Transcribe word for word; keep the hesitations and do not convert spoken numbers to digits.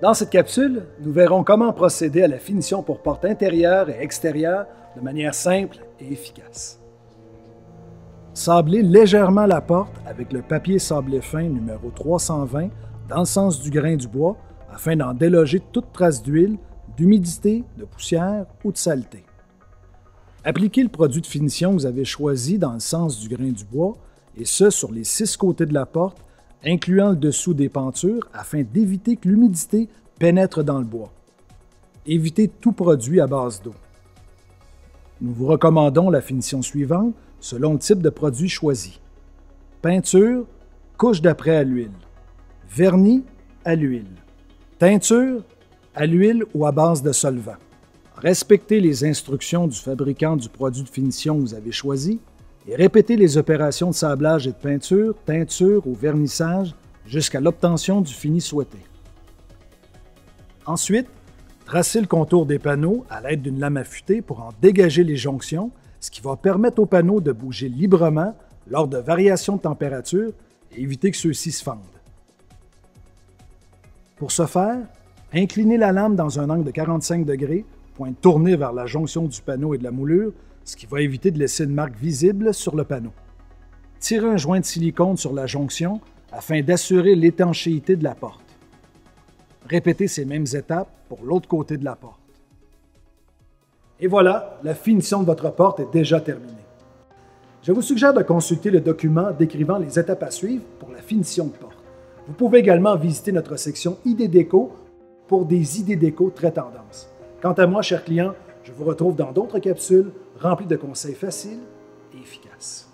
Dans cette capsule, nous verrons comment procéder à la finition pour portes intérieures et extérieures de manière simple et efficace. Sablez légèrement la porte avec le papier sablé fin numéro trois cent vingt dans le sens du grain du bois afin d'en déloger toute trace d'huile, d'humidité, de poussière ou de saleté. Appliquez le produit de finition que vous avez choisi dans le sens du grain du bois et ce sur les six côtés de la porte, incluant le dessous des pentures afin d'éviter que l'humidité pénètre dans le bois. Évitez tout produit à base d'eau. Nous vous recommandons la finition suivante selon le type de produit choisi. Peinture, couche d'après à l'huile. Vernis à l'huile. Teinture à l'huile ou à base de solvant. Respectez les instructions du fabricant du produit de finition que vous avez choisi et répétez les opérations de sablage et de peinture, teinture ou vernissage jusqu'à l'obtention du fini souhaité. Ensuite, tracez le contour des panneaux à l'aide d'une lame affûtée pour en dégager les jonctions, ce qui va permettre aux panneaux de bouger librement lors de variations de température et éviter que ceux-ci se fendent. Pour ce faire, inclinez la lame dans un angle de quarante-cinq degrés, pointe tournée vers la jonction du panneau et de la moulure, ce qui va éviter de laisser une marque visible sur le panneau. Tirez un joint de silicone sur la jonction afin d'assurer l'étanchéité de la porte. Répétez ces mêmes étapes pour l'autre côté de la porte. Et voilà, la finition de votre porte est déjà terminée. Je vous suggère de consulter le document décrivant les étapes à suivre pour la finition de porte. Vous pouvez également visiter notre section Idées déco pour des idées déco très tendance. Quant à moi, chers clients, je vous retrouve dans d'autres capsules remplies de conseils faciles et efficaces.